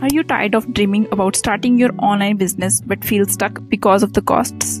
Are you tired of dreaming about starting your online business but feel stuck because of the costs?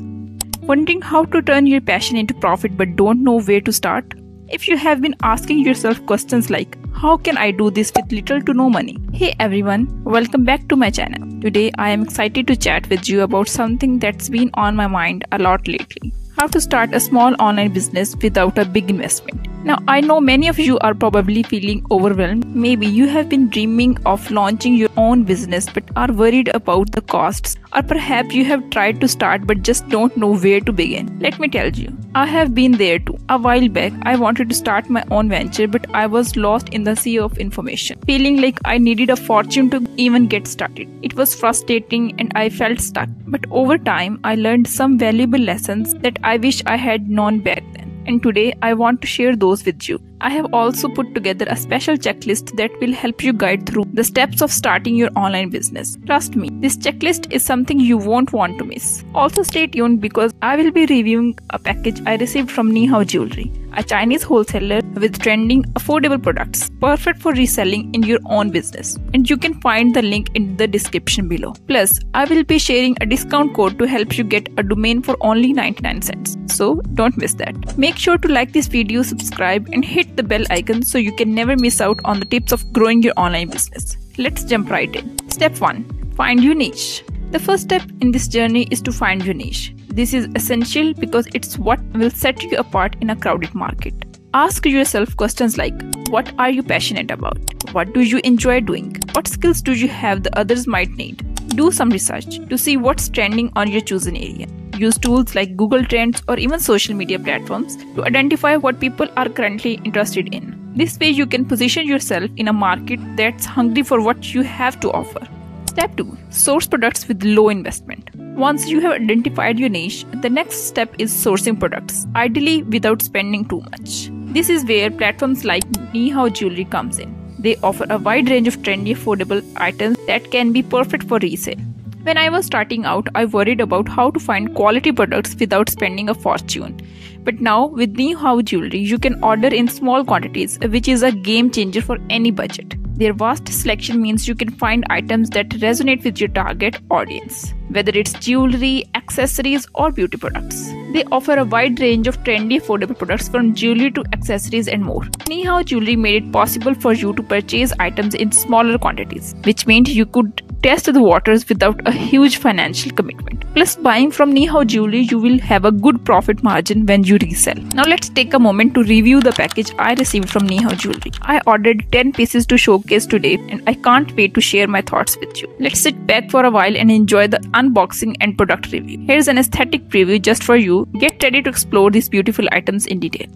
Wondering how to turn your passion into profit but don't know where to start? If you have been asking yourself questions like, how can I do this with little to no money? Hey everyone, welcome back to my channel. Today I am excited to chat with you about something that's been on my mind a lot lately. How to start a small online business without a big investment. Now, I know many of you are probably feeling overwhelmed. Maybe you have been dreaming of launching your own business but are worried about the costs, or perhaps you have tried to start but just don't know where to begin. Let me tell you, I have been there too. A while back, I wanted to start my own venture but I was lost in the sea of information, feeling like I needed a fortune to even get started. It was frustrating and I felt stuck. But over time, I learned some valuable lessons that I wish I had known back then. And today I want to share those with you. I have also put together a special checklist that will help you guide through the steps of starting your online business. Trust me, this checklist is something you won't want to miss. Also stay tuned because I will be reviewing a package I received from Nihaojewelry, a Chinese wholesaler with trending affordable products, perfect for reselling in your own business. And you can find the link in the description below. Plus, I will be sharing a discount code to help you get a domain for only 99 cents. So don't miss that. Make sure to like this video, subscribe and hit the bell icon so you can never miss out on the tips of growing your online business. Let's jump right in. Step 1. Find your niche. The first step in this journey is to find your niche. This is essential because it's what will set you apart in a crowded market. Ask yourself questions like, what are you passionate about? What do you enjoy doing? What skills do you have that others might need? Do some research to see what's trending on your chosen area. Use tools like Google Trends or even social media platforms to identify what people are currently interested in. This way you can position yourself in a market that's hungry for what you have to offer. Step 2. Source products with low investment. Once you have identified your niche, the next step is sourcing products, ideally without spending too much. This is where platforms like Nihaojewelry comes in. They offer a wide range of trendy, affordable items that can be perfect for resale. When I was starting out, I worried about how to find quality products without spending a fortune. But now, with Nihaojewelry, you can order in small quantities, which is a game changer for any budget. Their vast selection means you can find items that resonate with your target audience, whether it's jewelry, accessories, or beauty products. They offer a wide range of trendy, affordable products from jewelry to accessories and more. Nihaojewelry made it possible for you to purchase items in smaller quantities, which meant you could test the waters without a huge financial commitment. Plus, buying from Nihaojewelry, you will have a good profit margin when you resell. Now, let's take a moment to review the package I received from Nihaojewelry. I ordered 10 pieces to showcase today and I can't wait to share my thoughts with you. Let's sit back for a while and enjoy the unboxing and product review. Here's an aesthetic preview just for you. Get ready to explore these beautiful items in detail.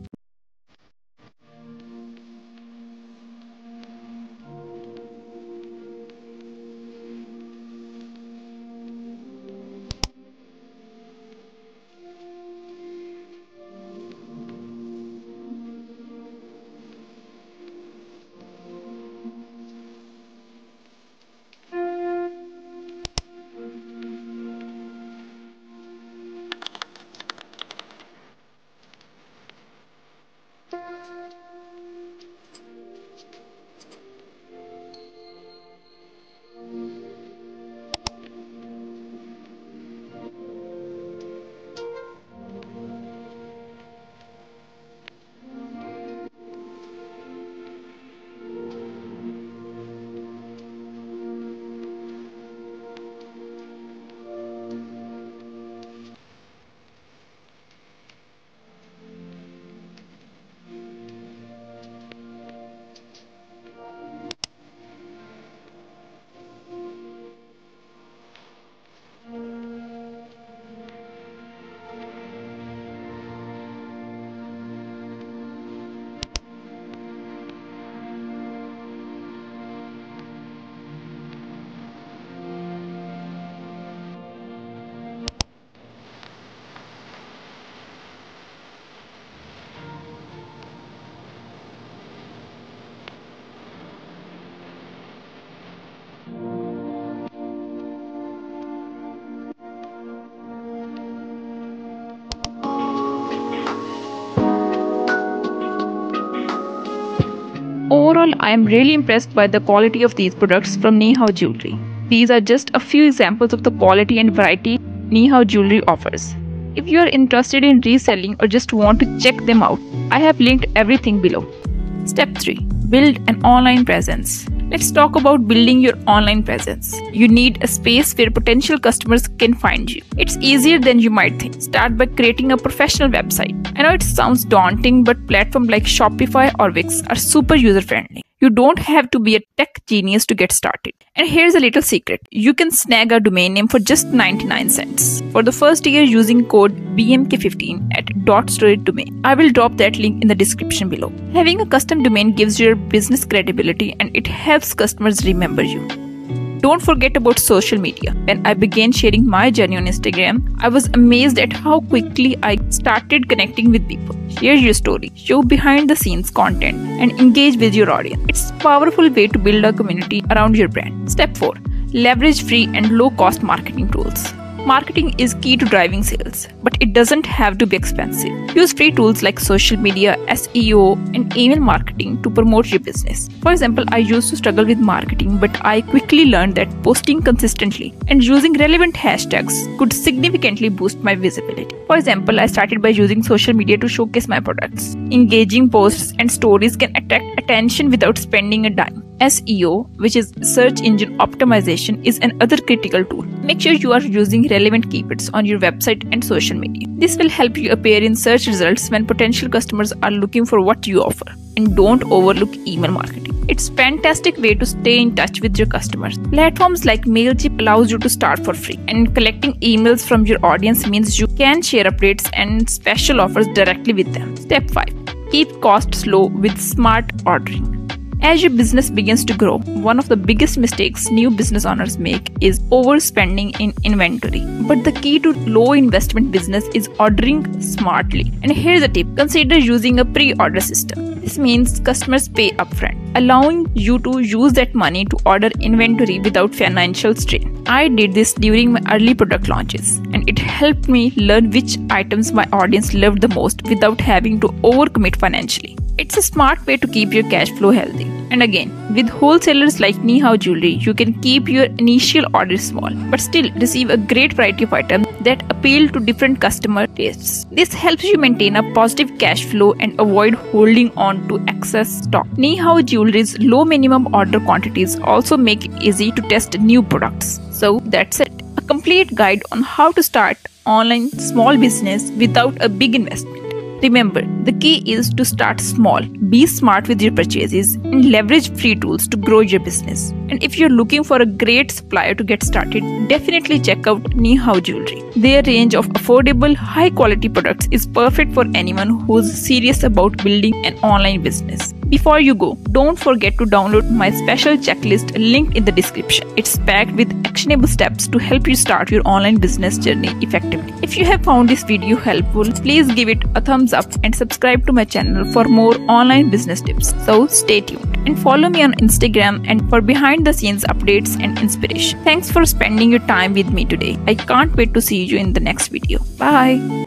Overall, I am really impressed by the quality of these products from Nihaojewelry. These are just a few examples of the quality and variety Nihaojewelry offers. If you are interested in reselling or just want to check them out, I have linked everything below. Step 3. Build an online presence. Let's talk about building your online presence. You need a space where potential customers can find you. It's easier than you might think. Start by creating a professional website. I know it sounds daunting, but platforms like Shopify or Wix are super user-friendly. You don't have to be a tech genius to get started. And here's a little secret. You can snag a domain name for just 99 cents for the first year using code BMK15 at Dot Store Domain. I will drop that link in the description below. Having a custom domain gives your business credibility and it helps customers remember you. Don't forget about social media. When I began sharing my journey on Instagram, I was amazed at how quickly I started connecting with people. Share your story, show behind the scenes content, and engage with your audience. It's a powerful way to build a community around your brand. Step 4. Leverage free and low-cost marketing tools. Marketing is key to driving sales, but it doesn't have to be expensive. Use free tools like social media, SEO, and email marketing to promote your business. For example, I used to struggle with marketing, but I quickly learned that posting consistently and using relevant hashtags could significantly boost my visibility. For example, I started by using social media to showcase my products. Engaging posts and stories can attract attention without spending a dime. SEO, which is search engine optimization, is another critical tool. Make sure you are using relevant keywords on your website and social media. This will help you appear in search results when potential customers are looking for what you offer. And don't overlook email marketing. It's a fantastic way to stay in touch with your customers. Platforms like Mailchimp allows you to start for free. And collecting emails from your audience means you can share updates and special offers directly with them. Step 5. Keep costs low with smart ordering. As your business begins to grow, one of the biggest mistakes new business owners make is overspending in inventory. But the key to low investment business is ordering smartly. And here's a tip. Consider using a pre-order system. This means customers pay upfront, allowing you to use that money to order inventory without financial strain. I did this during my early product launches, and it helped me learn which items my audience loved the most without having to overcommit financially. It's a smart way to keep your cash flow healthy. And again, with wholesalers like Nihaojewelry, you can keep your initial orders small, but still receive a great variety of items that appeal to different customer tastes. This helps you maintain a positive cash flow and avoid holding on to excess stock. Nihaojewelry's low minimum order quantities also make it easy to test new products. So that's it. A complete guide on how to start online small business without a big investment. Remember, the key is to start small, be smart with your purchases, and leverage free tools to grow your business. And if you're looking for a great supplier to get started, definitely check out Nihaojewelry. Their range of affordable, high-quality products is perfect for anyone who's serious about building an online business. Before you go, don't forget to download my special checklist linked in the description. It's packed with actionable steps to help you start your online business journey effectively. If you have found this video helpful, please give it a thumbs up and subscribe to my channel for more online business tips. So stay tuned and follow me on Instagram and for behind the scenes updates and inspiration. Thanks for spending your time with me today. I can't wait to see you in the next video. Bye.